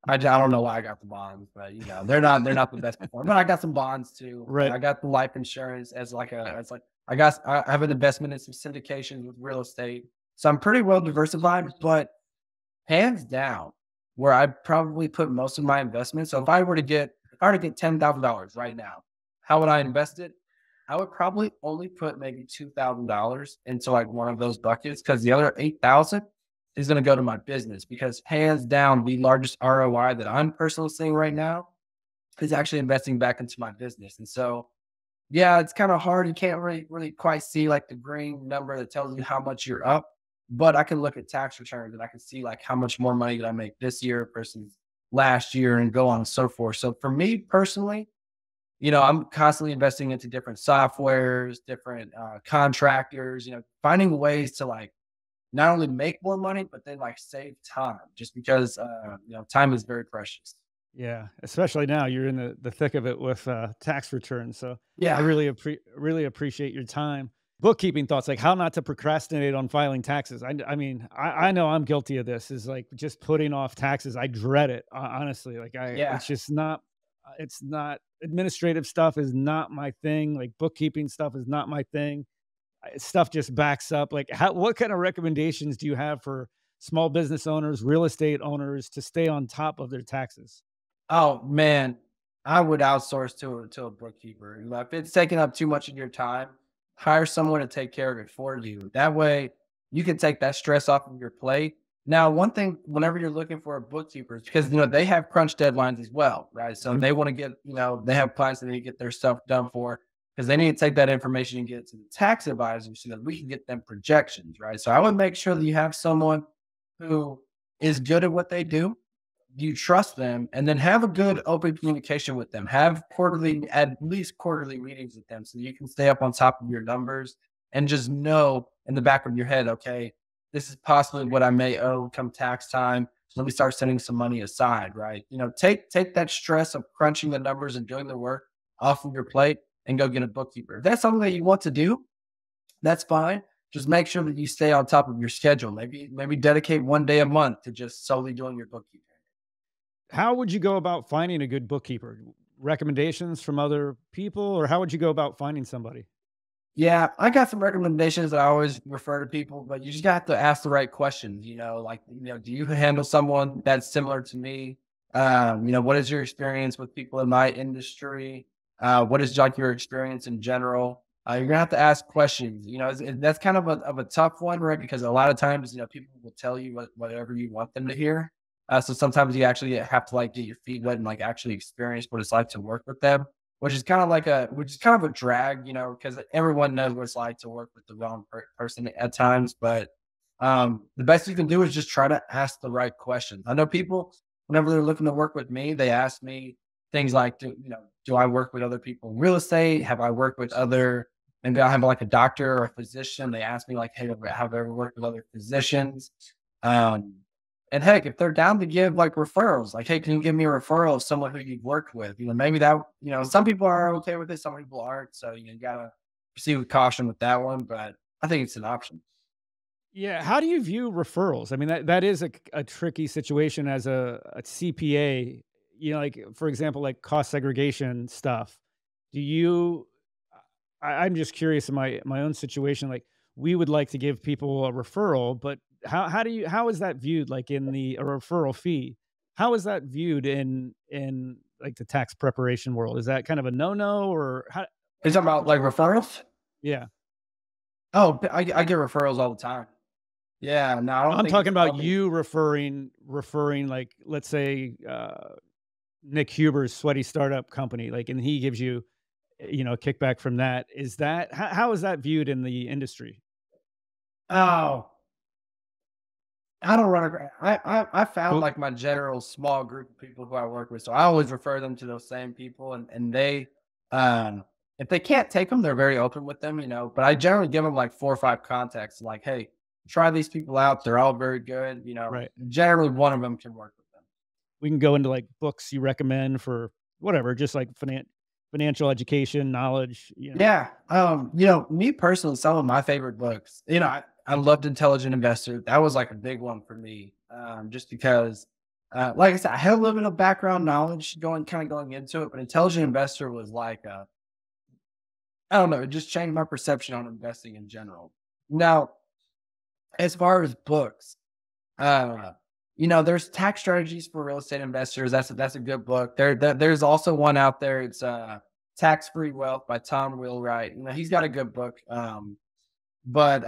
I don't know why I got the bonds, but you know, they're not the best performer. But I got some bonds too. Right. I got the life insurance I have an investment in some syndications with real estate. So I'm pretty well diversified, but hands down, where I probably put most of my investments. So if I were to get $10,000 right now, how would I invest it? I would probably only put maybe $2,000 into like one of those buckets, because the other 8,000 is going to go to my business, because hands down, the largest ROI that I'm personally seeing right now is actually investing back into my business. And so, yeah, it's kind of hard. You can't really quite see like the green number that tells you how much you're up. But I can look at tax returns and I can see like how much more money did I make this year versus last year and go on and so forth. So for me personally, you know, I'm constantly investing into different softwares, different contractors, you know, finding ways to like not only make more money, but then like save time, just because, you know, time is very precious. Yeah. Especially now you're in the thick of it with tax returns. So yeah, I really appreciate your time. Bookkeeping thoughts, like how not to procrastinate on filing taxes. I mean, I know I'm guilty of this, is like just putting off taxes. I dread it. Honestly, like it's just not, administrative stuff is not my thing. Like bookkeeping stuff is not my thing. Stuff just backs up. Like what kind of recommendations do you have for small business owners, real estate owners to stay on top of their taxes? Oh man, I would outsource to a bookkeeper. You know, if it's taking up too much of your time, hire someone to take care of it for you. That way you can take that stress off of your plate. Now, one thing, whenever you're looking for a bookkeeper, because, you know, they have crunch deadlines as well, right? So they want to get, you know, they have clients that need to get their stuff done for, because they need to take that information and get it to the tax advisor so that we can get them projections, right? So I would make sure that you have someone who is good at what they do. You trust them, and then have a good open communication with them. Have at least quarterly meetings with them so you can stay up on top of your numbers and just know in the back of your head, okay, this is possibly what I may owe come tax time. So let me start setting some money aside, right? You know, take that stress of crunching the numbers and doing the work off of your plate and go get a bookkeeper. If that's something that you want to do, that's fine. Just make sure that you stay on top of your schedule. Maybe dedicate one day a month to just solely doing your bookkeeping. How would you go about finding a good bookkeeper? Recommendations from other people, or how would you go about finding somebody? Yeah, I got some recommendations that I always refer to people, but you just got to ask the right questions. You know, like, you know, do you handle someone that's similar to me? You know, what is your experience with people in my industry? What is like your experience in general? You're gonna have to ask questions. You know, that's kind of a tough one, right? Because a lot of times, you know, people will tell you whatever you want them to hear. So sometimes you actually have to like get your feet wet and like actually experience what it's like to work with them, which is kind of a drag, you know, because everyone knows what it's like to work with the wrong person at times. But the best you can do is just try to ask the right questions. I know people, whenever they're looking to work with me, they ask me things like, do I work with other people in real estate? Have I worked with other, maybe I have like a doctor or a physician. They ask me like, hey, have I ever worked with other physicians? And heck, if they're down to give like referrals, like, hey, can you give me a referral of someone who you've worked with? You know, maybe that, you know, some people are okay with it, some people aren't. So you gotta proceed with caution with that one, but I think it's an option. Yeah. How do you view referrals? I mean, that is a tricky situation as a CPA, you know, like, for example, like cost segregation stuff. Do you, I'm just curious in my own situation, like we would like to give people a referral, but how is that viewed? Like in a referral fee, how is that viewed in like the tax preparation world? Is that kind of a no-no, or how? You're talking about like referrals? Yeah. Oh, I get referrals all the time. Yeah. No, I'm talking about you referring, like, let's say, Nick Huber's sweaty startup company, like, and he gives you, you know, a kickback from that. Is that, how is that viewed in the industry? Oh, I don't run a, I found like my general small group of people who I work with. So I always refer them to those same people, and they, if they can't take them, they're very open with them, you know, but I generally give them like 4 or 5 contacts, like, hey, try these people out. They're all very good. You know, right. Generally one of them can work with them. We can go into like books you recommend for whatever, just like financial education, knowledge. You know. Yeah. You know, me personally, some of my favorite books, you know, I loved Intelligent Investor. That was like a big one for me. Just because, like I said, I had a little bit of background knowledge kind of going into it, but Intelligent Investor was like, I don't know, it just changed my perception on investing in general. Now, as far as books, you know, there's Tax Strategies for Real Estate Investors. That's a good book. There's also one out there. It's Tax Free Wealth by Tom Wheelwright. You know, he's got a good book. But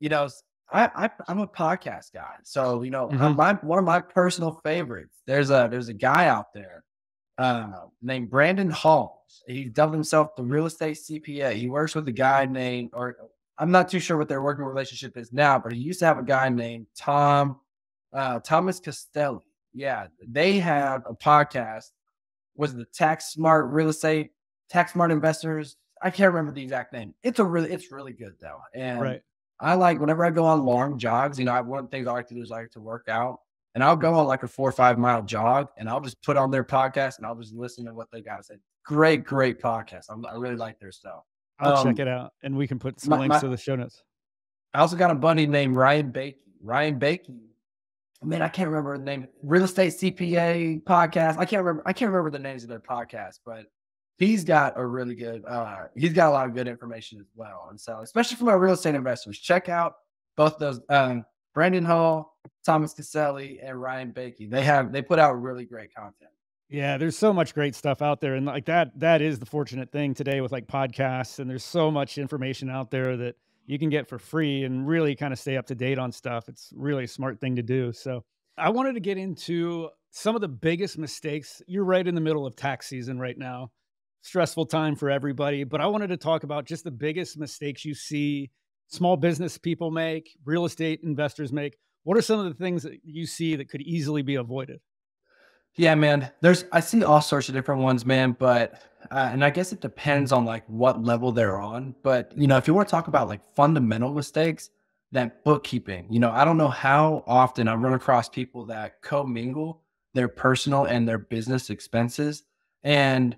you know, I'm a podcast guy. So, you know, one of my personal favorites, there's a guy out there named Brandon Hall. He dubbed himself the real estate CPA. He works with a guy named, or I'm not too sure what their working relationship is now, but he used to have a guy named Thomas Castelli. Yeah. They have a podcast. Was the Tax Smart Investors? I can't remember the exact name. It's really good though. And right. I like, whenever I go on long jogs, you know, one of the things I like to do is I like to work out, and I'll go on like a 4 or 5 mile jog, and I'll just put on their podcast and I'll just listen to what they got to say. Great, great podcast. I really like their stuff. I'll check it out, and we can put some links to the show notes. I also got a buddy named Ryan Bacon. Ryan Bacon. Man, I can't remember the name. Real Estate CPA podcast. I can't remember the names of their podcasts, but he's got a really good, he's got a lot of good information as well. And so, especially for my real estate investors, check out both of those, Brandon Hall, Thomas Castelli, and Ryan Bacon. They put out really great content. Yeah. There's so much great stuff out there. And like that is the fortunate thing today with like podcasts, and there's so much information out there that you can get for free and really kind of stay up to date on stuff. It's really a smart thing to do. So I wanted to get into some of the biggest mistakes. You're right in the middle of tax season right now. Stressful time for everybody, but I wanted to talk about just the biggest mistakes you see small business people make, real estate investors make. What are some of the things that you see that could easily be avoided? Yeah, man, I see all sorts of different ones, man, but, and I guess it depends on like what level they're on, but you know, if you want to talk about like fundamental mistakes, that bookkeeping, you know, I don't know how often I run across people that commingle their personal and their business expenses, and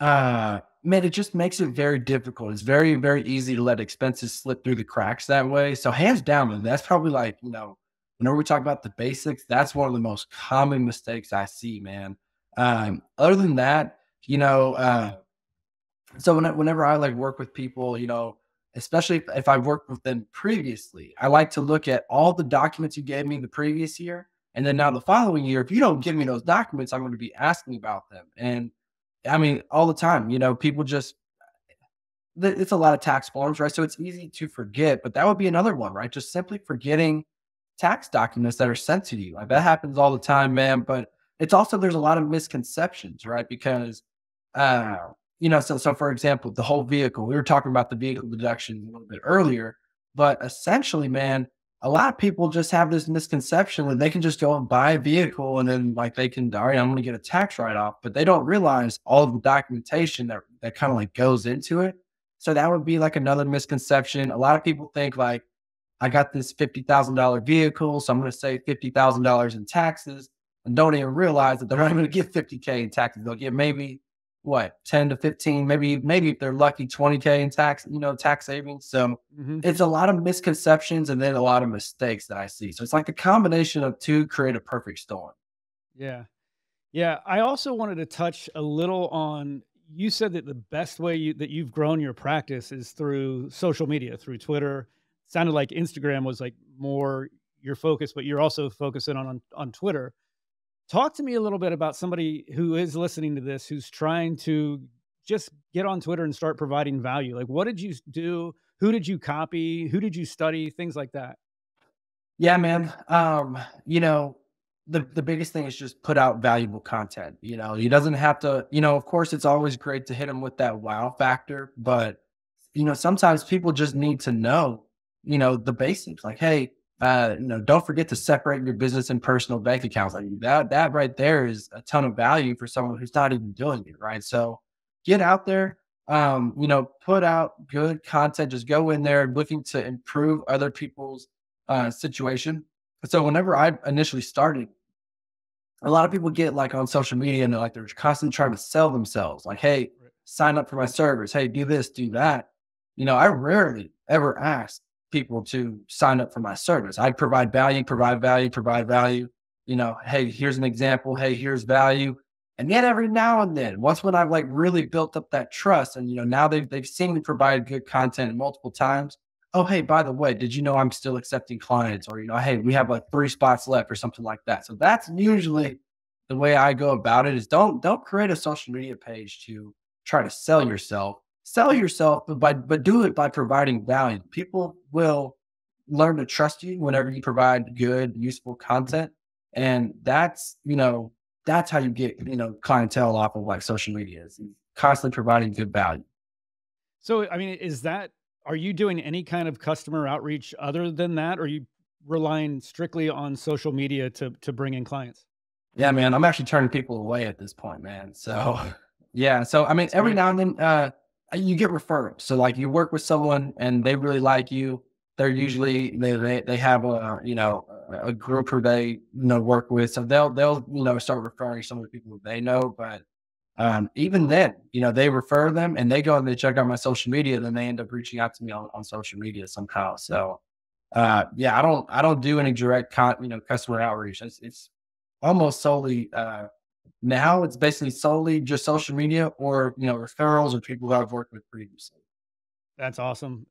man, it just makes it very difficult. It's very, very easy to let expenses slip through the cracks that way. So hands down, that's probably like, you know, whenever we talk about the basics, that's one of the most common mistakes I see, man. Other than that, you know, so whenever I like work with people, you know, especially if I've worked with them previously, I like to look at all the documents you gave me the previous year. And then now the following year, if you don't give me those documents, I'm going to be asking about them. And I mean, all the time, you know, people just, it's a lot of tax forms, right? So it's easy to forget, but that would be another one, right? Just simply forgetting tax documents that are sent to you. Like that happens all the time, man. But it's also, there's a lot of misconceptions, right? Because, you know, so for example, the whole vehicle, we were talking about the vehicle deduction a little bit earlier, but essentially, man, a lot of people just have this misconception that they can just go and buy a vehicle and then like they can, all right, I'm going to get a tax write-off, but they don't realize all of the documentation that kind of like goes into it. So that would be like another misconception. A lot of people think like, I got this $50,000 vehicle, so I'm going to save $50,000 in taxes, and don't even realize that they're not going to get $50K in taxes. They'll get maybe, what, 10 to 15, maybe if they're lucky, 20K in tax, tax savings. So it's a lot of misconceptions and then a lot of mistakes that I see. So it's like the combination of two create a perfect storm. Yeah. Yeah. I also wanted to touch a little on, you said that the best way that you've grown your practice is through social media, through Twitter. It sounded like Instagram was like more your focus, but you're also focusing on Twitter. Talk to me a little bit about somebody who is listening to this, who's trying to just get on Twitter and start providing value. Like, what did you do? Who did you copy? Who did you study? Things like that. Yeah, man. The biggest thing is just put out valuable content. He doesn't have to, of course it's always great to hit him with that wow factor, but sometimes people just need to know, the basics, like, hey, don't forget to separate your business and personal bank accounts. Like that right there is a ton of value for someone who's not even doing it. Right. So get out there, put out good content, just go in there looking to improve other people's situation. So whenever I initially started, a lot of people get like on social media and they're constantly trying to sell themselves. Like, hey, sign up for my service. Hey, do this, do that. I rarely ever ask people to sign up for my service. I provide value, provide value, provide value. Hey, here's an example. Hey, here's value. And yet every now and then, once when I've like really built up that trust and, now they've seen me provide good content multiple times. Oh, hey, by the way, did you know I'm still accepting clients? Or, hey, we have like 3 spots left or something like that. So that's usually the way I go about it, is don't create a social media page to try to sell yourself. Sell yourself, but do it by providing value. People will learn to trust you whenever you provide good, useful content. And that's, that's how you get, clientele off of like social media, is constantly providing good value. So, I mean, are you doing any kind of customer outreach other than that? Or are you relying strictly on social media to bring in clients? Yeah, man, I'm actually turning people away at this point, man. So yeah. So, I mean, every now and then, you get referred. So like you work with someone and they really like you. They're usually, they have a, a group who they, work with. So they'll, start referring some of the people they know, but even then, they refer them and they go and they check out my social media, then they end up reaching out to me on social media somehow. So, yeah, I don't do any direct customer outreach. It's almost solely, now it's basically solely just social media or, referrals or people that I've worked with previously. That's awesome.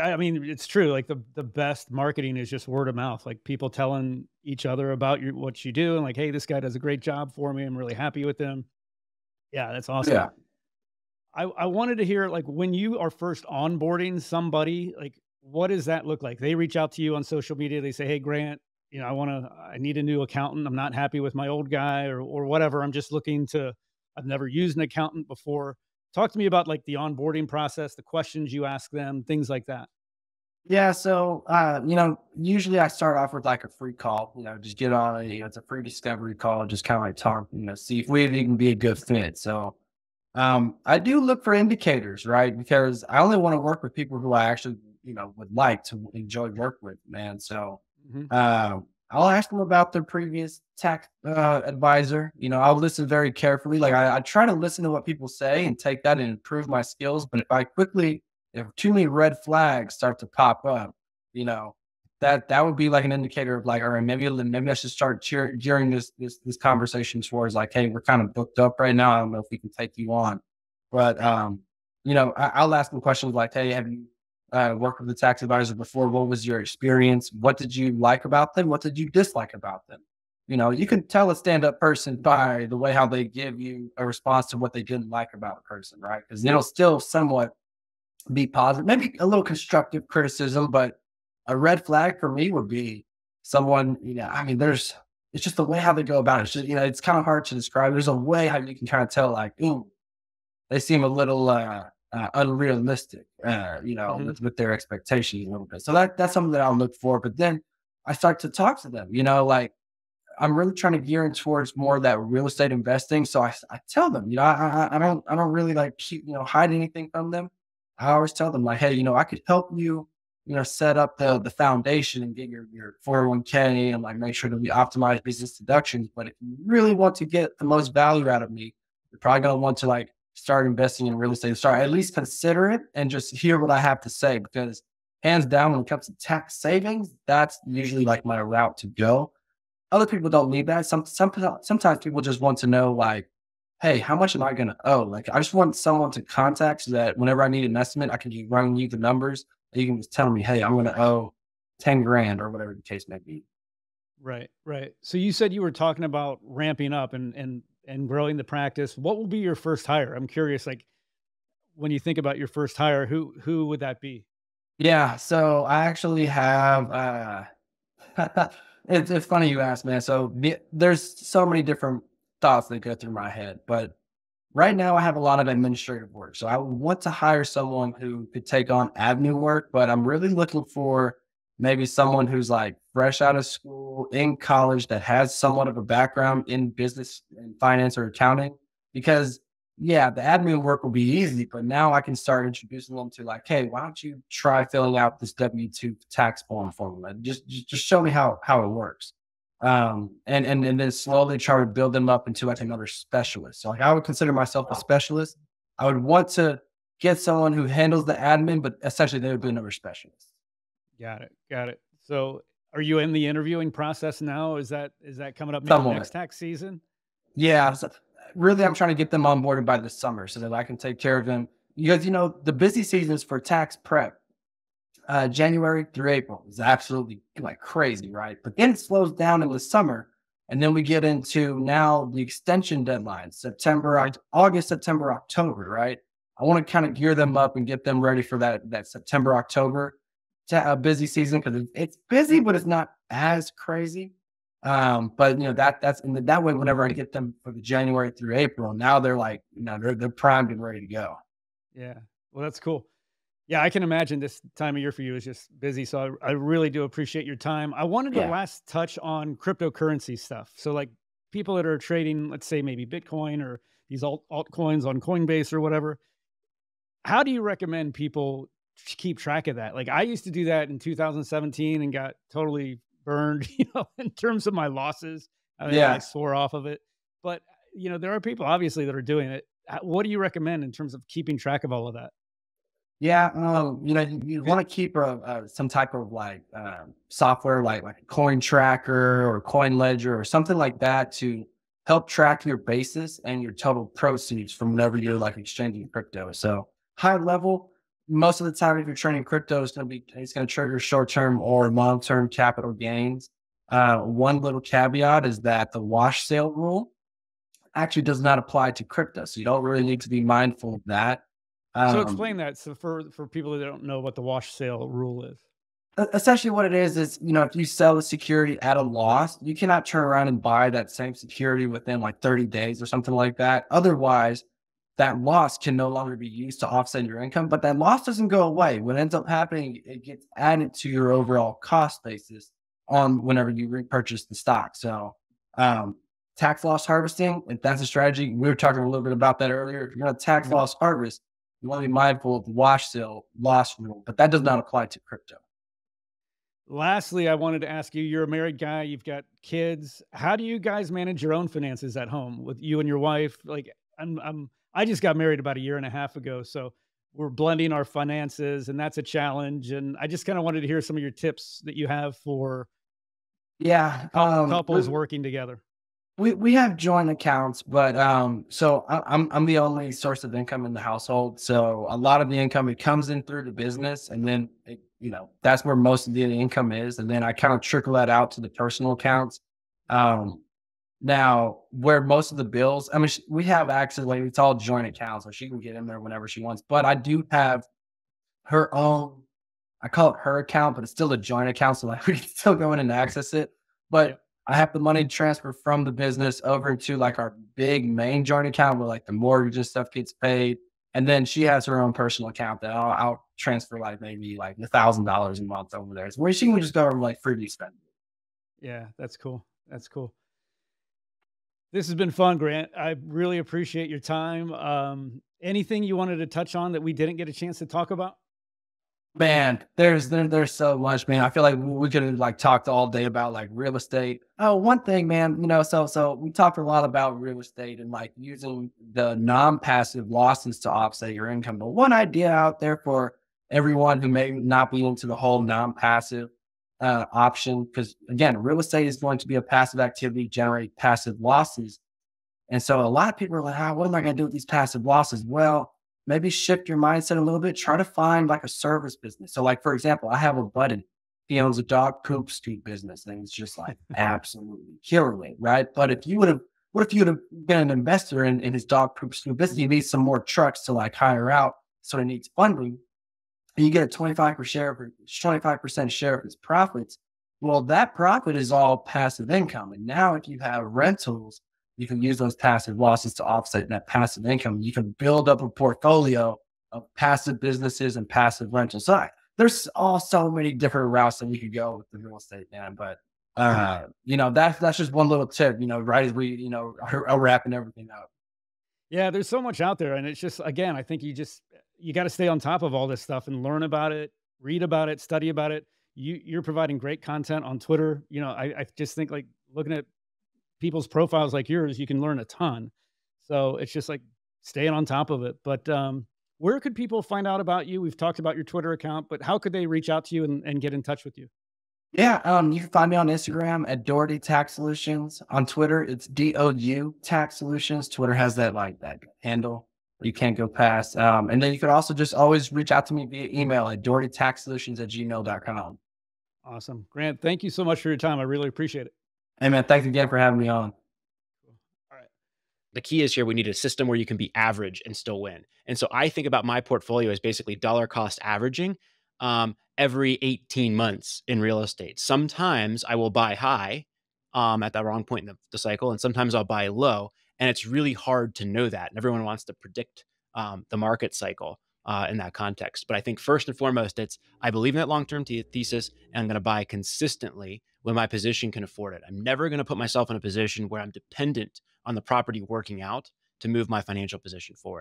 I mean, it's true. Like the best marketing is just word of mouth, like people telling each other about what you do and like, hey, this guy does a great job for me. I'm really happy with him. Yeah, that's awesome. Yeah. I wanted to hear, like, when you are first onboarding somebody, like, what does that look like? They reach out to you on social media. They say, hey, Grant, I need a new accountant. I'm not happy with my old guy or whatever. I'm just looking to, I've never used an accountant before. Talk to me about like the onboarding process, the questions you ask them, things like that. Yeah. So, usually I start off with like a free call, just get on, it's a free discovery call, just kind of like talk, see if we can be a good fit. So, I do look for indicators, right? Because I only want to work with people who I actually, would like to enjoy work with, man. So, I'll ask them about their previous tax, advisor. I'll listen very carefully. Like I try to listen to what people say and take that and improve my skills. But if too many red flags start to pop up, that would be like an indicator of like, all right, maybe I should start gearing this conversation towards like, hey, we're kind of booked up right now. I don't know if we can take you on, but I'll ask them questions like, hey, have you worked with a tax advisor before? What was your experience? What did you like about them? What did you dislike about them? You can tell a stand-up person by the way how they give you a response to what they didn't like about a person, right? Because it'll still somewhat be positive, maybe a little constructive criticism, but a red flag for me would be someone, I mean, it's just the way how they go about it. It's just, it's kind of hard to describe. There's a way how you can kind of tell like, ooh, they seem a little unrealistic, with their expectations a little bit. So that's something that I'll look for. But then I start to talk to them, like I'm really trying to gear in towards more of that real estate investing. So I tell them, I don't really like keep, hide anything from them. I always tell them like, hey, I could help you you know, set up the foundation and get your 401k and like make sure that we optimize business deductions. But if you really want to get the most value out of me, you're probably going to want to like start investing in real estate. Start at least consider it and just hear what I have to say, because hands down, when it comes to tax savings, that's usually like my route to go. Other people don't need that. Sometimes people just want to know like, hey, how much am I going to owe? Like, I just want someone to contact so that whenever I need an estimate, I can just run you the numbers. You can just tell me, hey, I'm going to owe 10 grand or whatever the case may be. Right, right. So you said you were talking about ramping up and growing the practice. What will be your first hire? I'm curious, like when you think about your first hire, who would that be? Yeah. So I actually have, it's funny you asked, man. So there's so many different thoughts that go through my head, but right now I have a lot of administrative work. So I want to hire someone who could take on admin work, but I'm really looking for maybe someone who's like fresh out of school, in college, that has somewhat of a background in business and finance or accounting, because yeah, the admin work will be easy, but now I can start introducing them to like, hey, why don't you try filling out this W-2 tax form for me? Just show me how it works. And then slowly try to build them up into like another specialist. So like I would consider myself a specialist. I would want to get someone who handles the admin, but essentially they would be another specialist. Got it. Got it. So are you in the interviewing process now? Is that coming up next tax season? Yeah. So really, I'm trying to get them onboarded by the summer so that I can take care of them. Because, you know, the busy seasons for tax prep, January through April is absolutely like crazy, right? But then it slows down in the summer. And then we get into now the extension deadlines, August, September, October, right? I want to kind of gear them up and get them ready for that September, October busy season, because it's busy, but it's not as crazy. But you know, that's in that way, whenever I get them for the January through April, now they're like, you know, they're primed and ready to go. Yeah. Well, that's cool. Yeah, I can imagine this time of year for you is just busy. So I really do appreciate your time. I wanted to last touch on cryptocurrency stuff. So like people that are trading, let's say maybe Bitcoin or these altcoins on Coinbase or whatever, how do you recommend people keep track of that? Like I used to do that in 2017 and got totally burned, you know, in terms of my losses. I mean, I swore off of it, but you know, there are people obviously that are doing it. What do you recommend in terms of keeping track of all of that? Yeah, you know, you want to keep some type of like software, like Coin Tracker or Coin Ledger or something like that to help track your basis and your total proceeds from whenever you're like exchanging crypto. So high level, most of the time if you're trading crypto, it's going to trigger short-term or long-term capital gains. One little caveat is that the wash sale rule actually does not apply to crypto, so you don't really need to be mindful of that. So explain that. So for people that don't know what the wash sale rule is. Essentially what it is, you know, if you sell a security at a loss, you cannot turn around and buy that same security within like 30 days or something like that. Otherwise, that loss can no longer be used to offset your income, but that loss doesn't go away. What ends up happening, it gets added to your overall cost basis on whenever you repurchase the stock. So, tax loss harvesting, if that's a strategy, we were talking a little bit about that earlier. If you're going to tax loss harvest, you want to be mindful of the wash sale loss rule, but that does not apply to crypto. Lastly, I wanted to ask you, you're a married guy, you've got kids. How do you guys manage your own finances at home with you and your wife? Like I just got married about a year and a half ago, so we're blending our finances and that's a challenge. And I just kind of wanted to hear some of your tips that you have for couples working together. We have joint accounts, but so I'm the only source of income in the household. So a lot of the income, it comes in through the business, and then it, you know, that's where most of the income is. And then I kind of trickle that out to the personal accounts. Now, where most of the bills, I mean, we have actually, it's all joint accounts, so she can get in there whenever she wants. But I do have her own, I call it her account, but it's still a joint account, so like we can still go in and access it. But yeah. I have the money transferred from the business over to like our big main joint account where like the mortgage and stuff gets paid. And then she has her own personal account that I'll transfer like maybe like $1,000 a month over there. It's where she can just go over like freely spend. Yeah, that's cool. That's cool. This has been fun, Grant. I really appreciate your time. Anything you wanted to touch on that we didn't get a chance to talk about? Man, there's so much, man. I feel like we could have like talked all day about like real estate. Oh, one thing, man, you know, so we talked a lot about real estate and like using the non-passive losses to offset your income. But one idea out there for everyone who may not be into the whole non-passive option, because again, real estate is going to be a passive activity, generate passive losses. And so a lot of people are like, oh, what am I going to do with these passive losses? Well, maybe shift your mindset a little bit. Try to find like a service business. So like, for example, I have a buddy. He owns a dog poop street business and it's just like absolutely killing, right? But if you would have, what if you would have been an investor in his dog poop street business? He needs some more trucks to like hire out. So he needs funding. And you get a 25% share of his profits. Well, that profit is all passive income. And now if you have rentals, you can use those passive losses to offset that passive income. You can build up a portfolio of passive businesses and passive rentals. So there's all so many different routes that you could go with the real estate, man. But, you know, that's just one little tip, you know, right as we, you know, are wrapping everything up. Yeah, there's so much out there. And it's just, again, I think you got to stay on top of all this stuff and learn about it, read about it, study about it. You're providing great content on Twitter. You know, I just think like looking at people's profiles like yours, you can learn a ton. So it's just like staying on top of it. But where could people find out about you? We've talked about your Twitter account, but how could they reach out to you and get in touch with you? Yeah, you can find me on Instagram at Dougherty Tax Solutions. On Twitter, it's DOU Tax Solutions. Twitter has that like that handle you can't go past. And then you could also just always reach out to me via email at DoughertyTaxSolutions@gmail.com. Awesome. Grant, thank you so much for your time. I really appreciate it. Hey man, thanks again for having me on. All right. The key is here, we need a system where you can be average and still win. And so I think about my portfolio as basically dollar cost averaging every 18 months in real estate. Sometimes I will buy high at the wrong point in the cycle, and sometimes I'll buy low. And it's really hard to know that. And everyone wants to predict the market cycle in that context. But I think first and foremost, it's I believe in that long-term thesis, and I'm going to buy consistently when my position can afford it. I'm never going to put myself in a position where I'm dependent on the property working out to move my financial position forward.